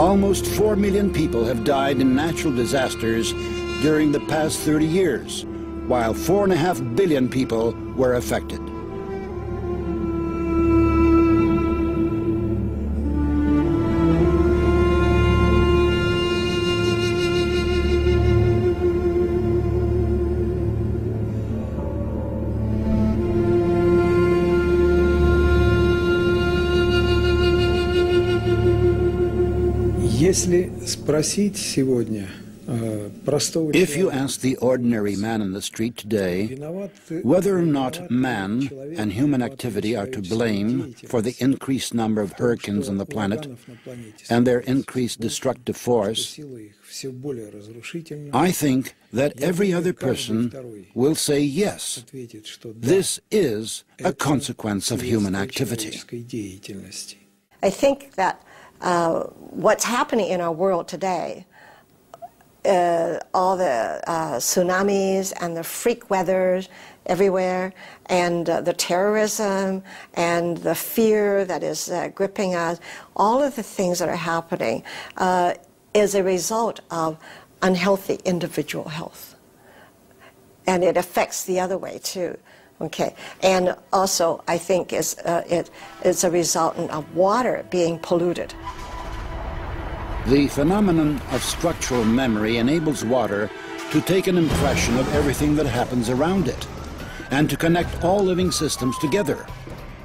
Almost 4 million people have died in natural disasters during the past 30 years, while 4.5 billion people were affected. If you ask the ordinary man in the street today whether or not man and human activity are to blame for the increased number of hurricanes on the planet and their increased destructive force, I think that every other person will say yes, this is a consequence of human activity. I think that what's happening in our world today, all the tsunamis and the freak weather everywhere, and the terrorism and the fear that is gripping us, all of the things that are happening is a result of unhealthy individual health. And it affects the other way too. Okay, and also I think it's a resultant of water being polluted. The phenomenon of structural memory enables water to take an impression of everything that happens around it and to connect all living systems together.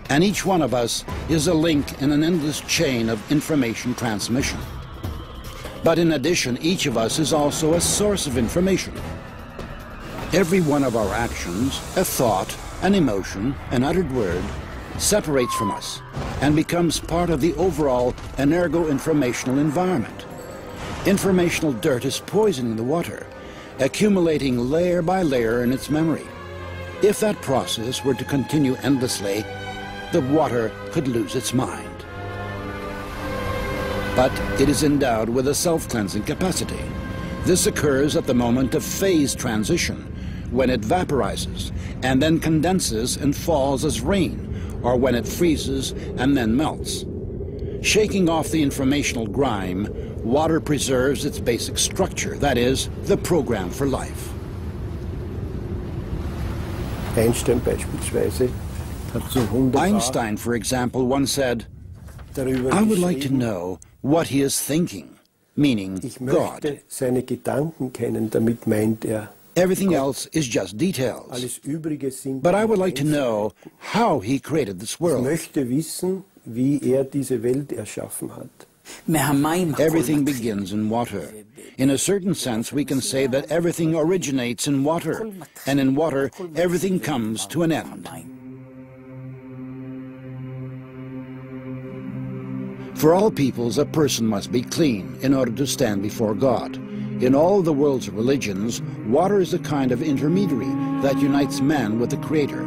And each one of us is a link in an endless chain of information transmission. But in addition, each of us is also a source of information. Every one of our actions, a thought, an emotion, an uttered word, separates from us and becomes part of the overall energo-informational environment. Informational dirt is poisoning the water, accumulating layer by layer in its memory. If that process were to continue endlessly, the water could lose its mind. But it is endowed with a self-cleansing capacity. This occurs at the moment of phase transition, when it vaporizes and then condenses and falls as rain, or when it freezes and then melts. Shaking off the informational grime, water preserves its basic structure, that is, the program for life. Einstein, for example, once said, "I would like to know what he is thinking," meaning God. Everything else is just details. But I would like to know how he created this world. Everything begins in water. In a certain sense, we can say that everything originates in water, and in water, everything comes to an end. For all peoples, a person must be clean in order to stand before God. In all the world's religions, water is a kind of intermediary that unites man with the Creator.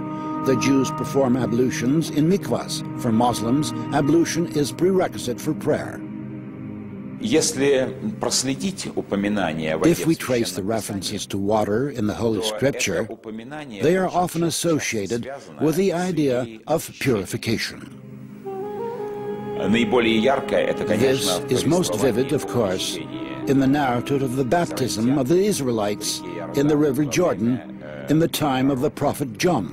The Jews perform ablutions in mikvahs. For Muslims, ablution is prerequisite for prayer. If we trace the references to water in the Holy Scripture, they are often associated with the idea of purification. This is most vivid, of course, in the narrative of the baptism of the Israelites in the River Jordan in the time of the prophet John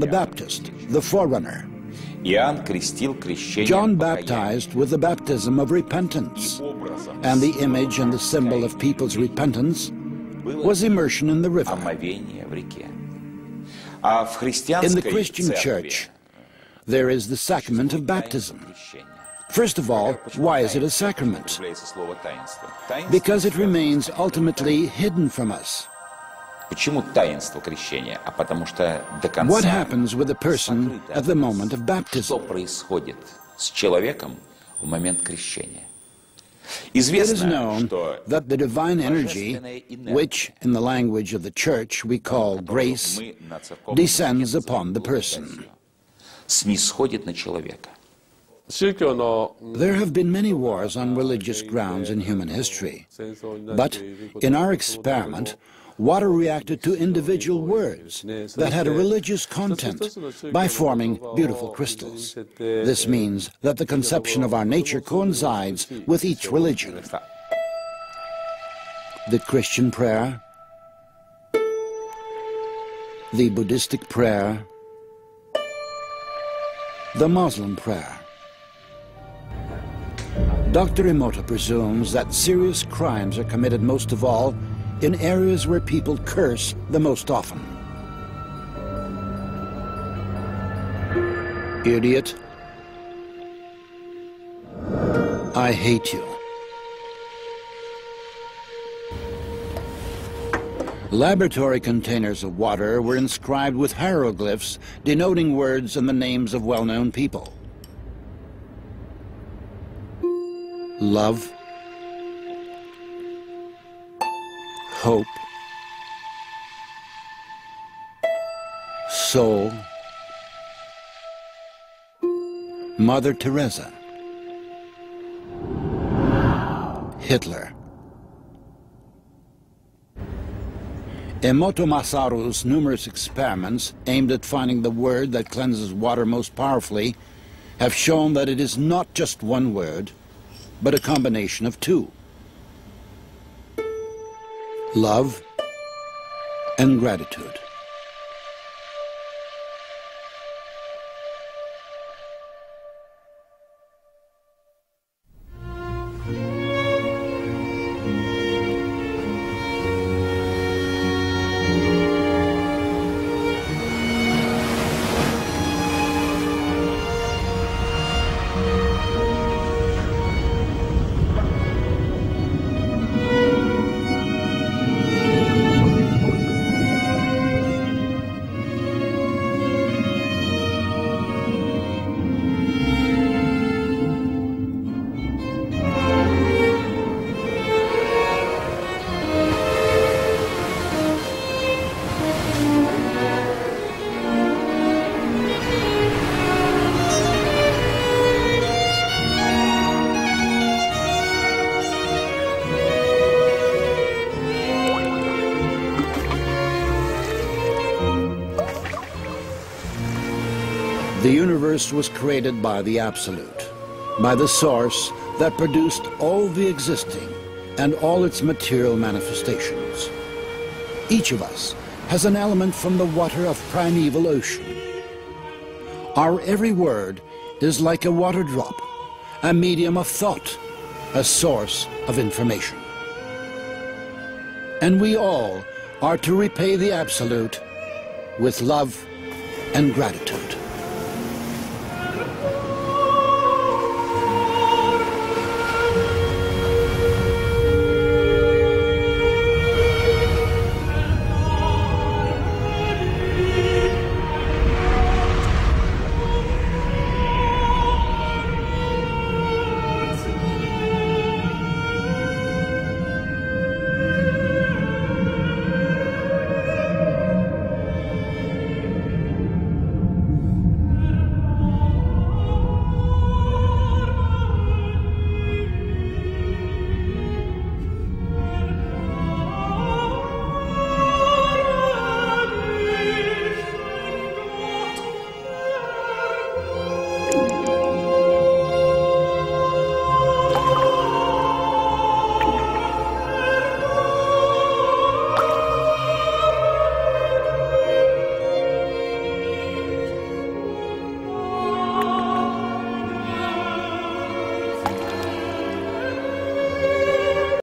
the Baptist, the forerunner. John baptized with the baptism of repentance, and the image and the symbol of people's repentance was immersion in the river. In the Christian Church, there is the sacrament of baptism. First of all, why is it a sacrament? Because it remains ultimately hidden from us. What happens with a person at the moment of baptism? It is known that the divine energy, which in the language of the Church we call grace, descends upon the person. There have been many wars on religious grounds in human history, but in our experiment, water reacted to individual words that had a religious content by forming beautiful crystals. This means that the conception of our nature coincides with each religion. The Christian prayer, the Buddhistic prayer, the Muslim prayer. Dr. Emoto presumes that serious crimes are committed most of all in areas where people curse the most often. Idiot. I hate you. Laboratory containers of water were inscribed with hieroglyphs denoting words and the names of well-known people. Love, hope, soul, Mother Teresa, Hitler. Emoto Masaru's numerous experiments aimed at finding the word that cleanses water most powerfully have shown that it is not just one word, but a combination of two: love and gratitude. The universe was created by the Absolute, by the source that produced all the existing and all its material manifestations. Each of us has an element from the water of primeval ocean. Our every word is like a water drop, a medium of thought, a source of information. And we all are to repay the Absolute with love and gratitude.